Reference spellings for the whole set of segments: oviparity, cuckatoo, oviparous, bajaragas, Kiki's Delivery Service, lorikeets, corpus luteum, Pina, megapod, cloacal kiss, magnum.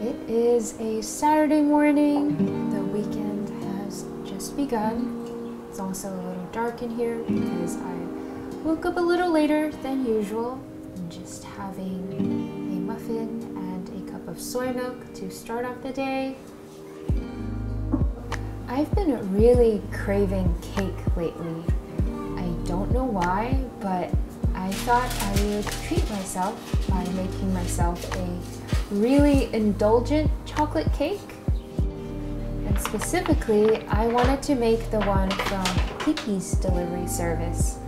It is a Saturday morning. The weekend has just begun. It's also a little dark in here because I woke up a little later than usual. I'm just having a muffin and a cup of soy milk to start off the day. I've been really craving cake lately. I don't know why, but I thought I would treat myself by making myself a really indulgent chocolate cake. And specifically, I wanted to make the one from Kiki's Delivery Service.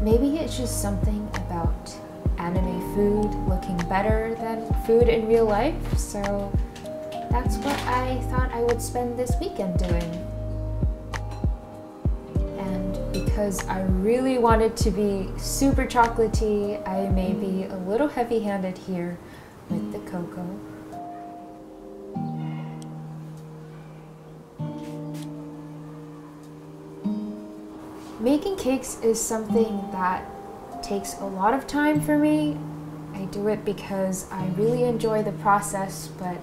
Maybe it's just something about anime food looking better than food in real life, so that's what I thought I would spend this weekend doing. And because I really wanted to be super chocolatey, I may be a little heavy-handed here with the cocoa. Making cakes is something that takes a lot of time for me. I do it because I really enjoy the process, but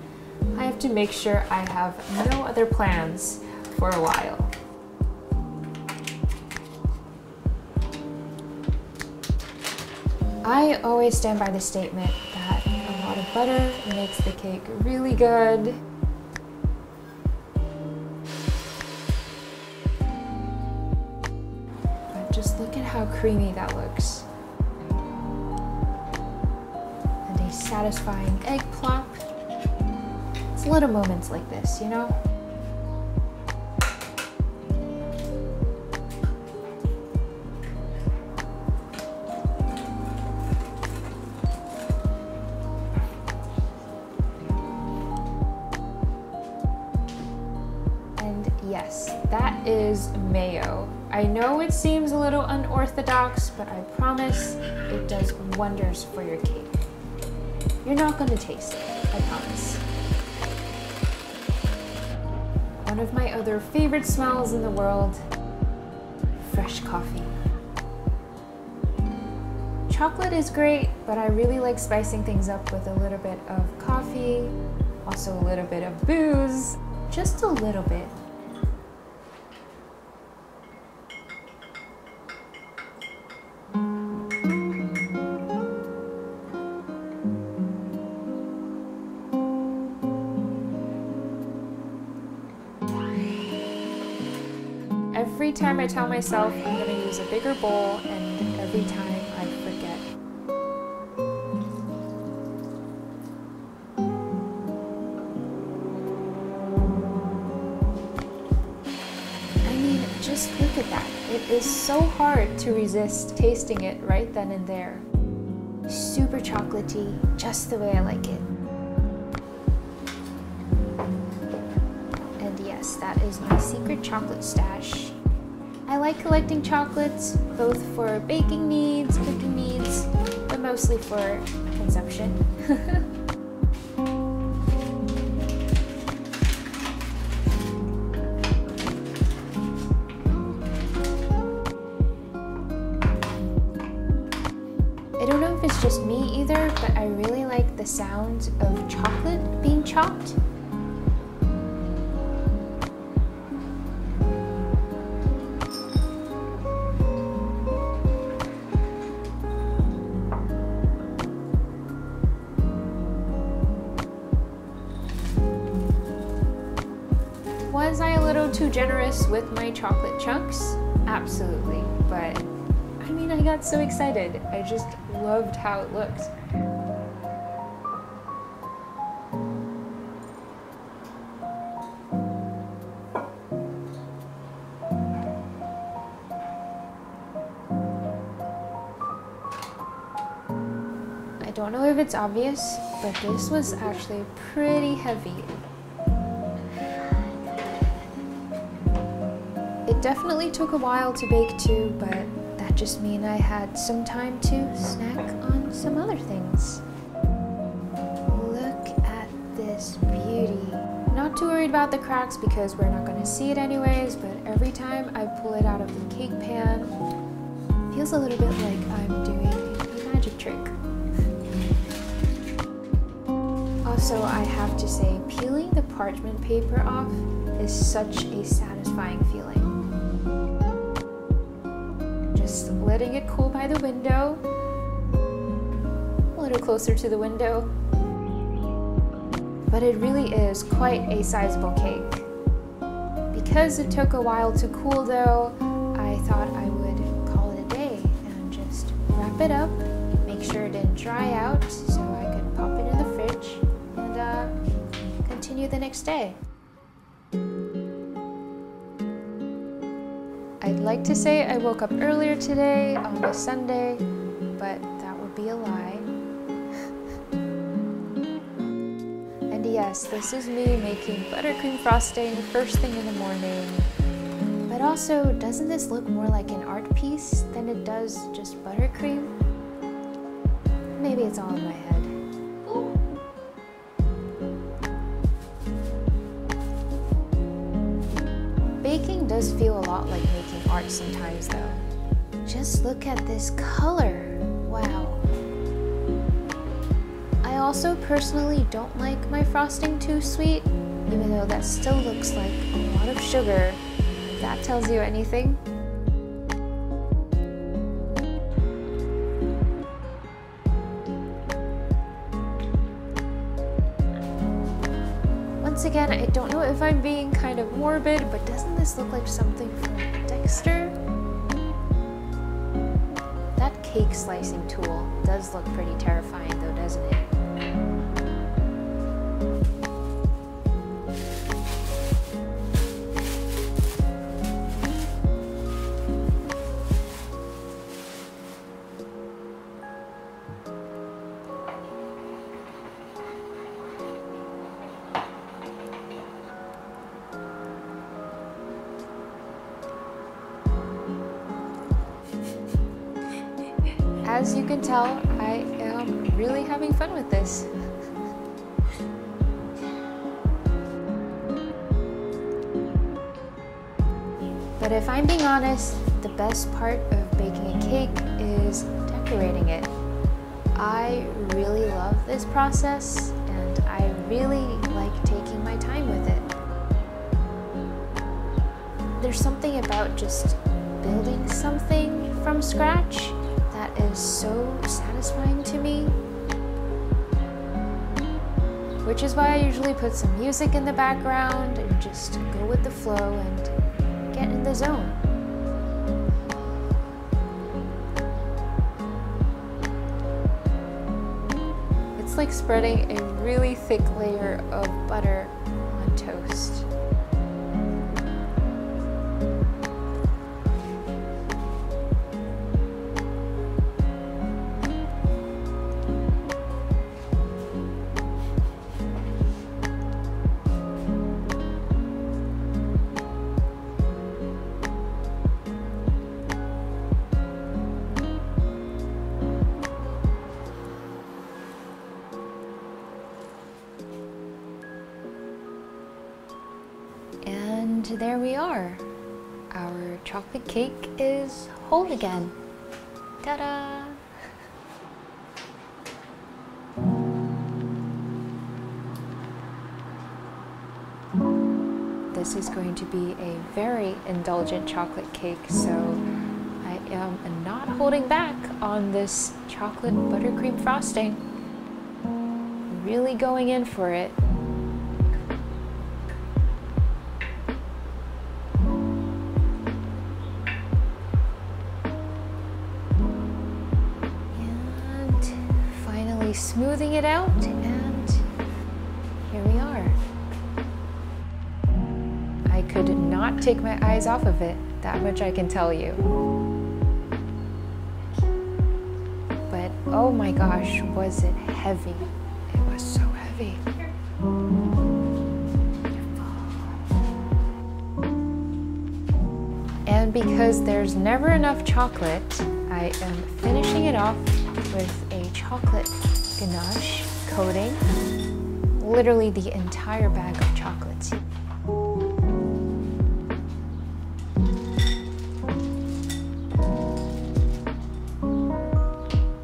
I have to make sure I have no other plans for a while. I always stand by the statement that a lot of butter makes the cake really good. But just look at how creamy that looks. And a satisfying egg plop. Little moments like this, you know? And yes, that is mayo. I know it seems a little unorthodox, but I promise it does wonders for your cake. You're not gonna taste it, I promise. One of my other favorite smells in the world, fresh coffee. Chocolate is great, but I really like spicing things up with a little bit of coffee, also a little bit of booze, just a little bit. Every time I tell myself I'm going to use a bigger bowl, and every time I forget. I mean, just look at that. It is so hard to resist tasting it right then and there. Super chocolatey, just the way I like it. And yes, that is my secret chocolate stash. I like collecting chocolates, both for baking needs, cooking needs, but mostly for consumption. I don't know if it's just me either, but I really like the sound of chocolate being chopped. Was I a little too generous with my chocolate chunks? Absolutely, but I mean, I got so excited. I just loved how it looked. I don't know if it's obvious, but this was actually pretty heavy. It definitely took a while to bake too, but that just means I had some time to snack on some other things. Look at this beauty. Not too worried about the cracks because we're not going to see it anyways, but every time I pull it out of the cake pan, it feels a little bit like I'm doing a magic trick. Also, I have to say, peeling the parchment paper off is such a satisfying feeling. Just letting it cool by the window. A little closer to the window. But it really is quite a sizable cake. Because it took a while to cool though, I thought I would call it a day and just wrap it up, make sure it didn't dry out so I could pop it in the fridge and continue the next day. I'd like to say I woke up earlier today on a Sunday, but that would be a lie. Yes, this is me making buttercream frosting first thing in the morning. But also, doesn't this look more like an art piece than it does just buttercream? Maybe it's all in my head. Ooh. Baking does feel a lot like making art sometimes though. Just look at this color. Wow. I also personally don't like my frosting too sweet, even though that still looks like a lot of sugar, if that tells you anything. Once again, I don't know if I'm being kind of morbid, but doesn't this look like something from Dexter? That cake slicing tool does look pretty terrifying though, doesn't it? As you can tell, I am really having fun with this. But if I'm being honest, the best part of baking a cake is decorating it. I really love this process and I really like taking my time with it. There's something about just building something from scratch that is so satisfying to me. Which is why I usually put some music in the background and just go with the flow and get in the zone. It's like spreading a really thick layer of butter on toast. And there we are. Our chocolate cake is whole again. Ta-da! This is going to be a very indulgent chocolate cake, so I am not holding back on this chocolate buttercream frosting. Really going in for it. Smoothing it out, and here we are. I could not take my eyes off of it, that much I can tell you. But oh my gosh, was it heavy. It was so heavy. And because there's never enough chocolate, I am finishing it off with a chocolate ganache coating, literally the entire bag of chocolates.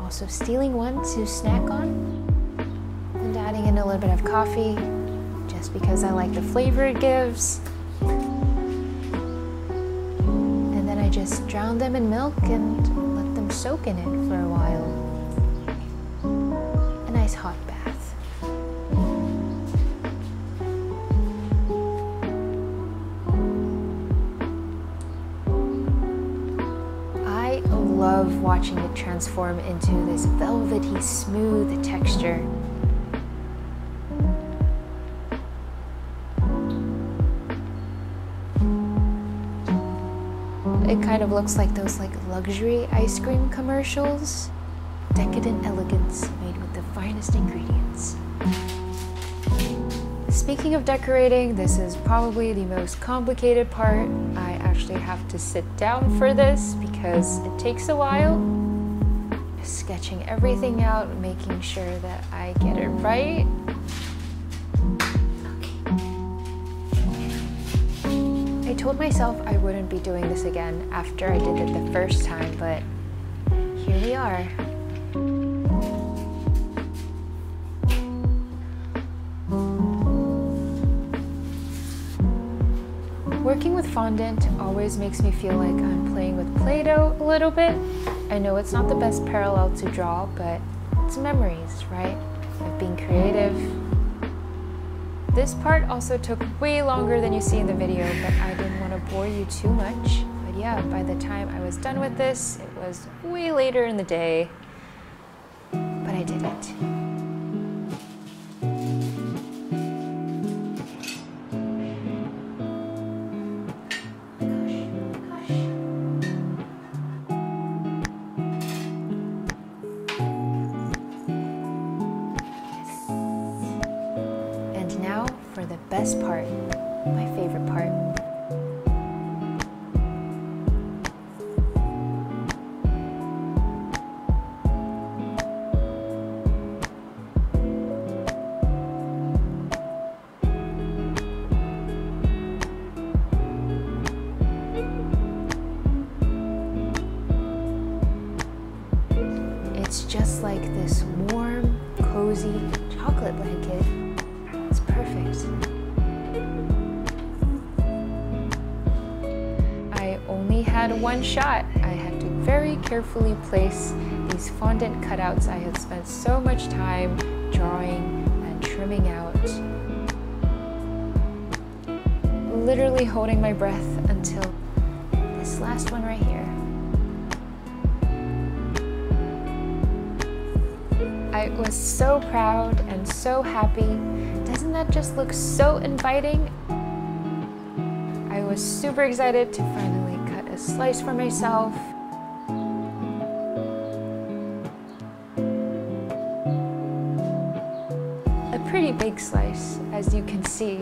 Also stealing one to snack on. and adding in a little bit of coffee just because I like the flavor it gives. And then I just drown them in milk and let them soak in it for a while. A nice hot bath. I love watching it transform into this velvety, smooth texture. It kind of looks like those luxury ice cream commercials. Decadent elegance made with the finest ingredients. Speaking of decorating, this is probably the most complicated part. I actually have to sit down for this because it takes a while. Sketching everything out, making sure that I get it right. I told myself I wouldn't be doing this again after I did it the first time, but here we are. Working with fondant always makes me feel like I'm playing with Play-Doh a little bit. I know it's not the best parallel to draw, but it's memories, right? Of being creative. This part also took way longer than you see in the video, but I didn't want to bore you too much. But yeah, by the time I was done with this, it was way later in the day, but I did it. Now for the best part, my favorite part. It's just like this warm, cozy chocolate blanket. It's perfect. I only had one shot. I had to very carefully place these fondant cutouts I had spent so much time drawing and trimming out. Literally holding my breath until this last one right here. I was so proud and so happy. Doesn't that just look so inviting? I was super excited to finally cut a slice for myself. A pretty big slice, as you can see.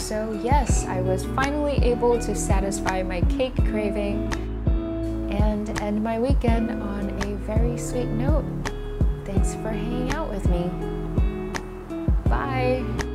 So yes, I was finally able to satisfy my cake craving and end my weekend on a very sweet note. Thanks for hanging out with me. Bye!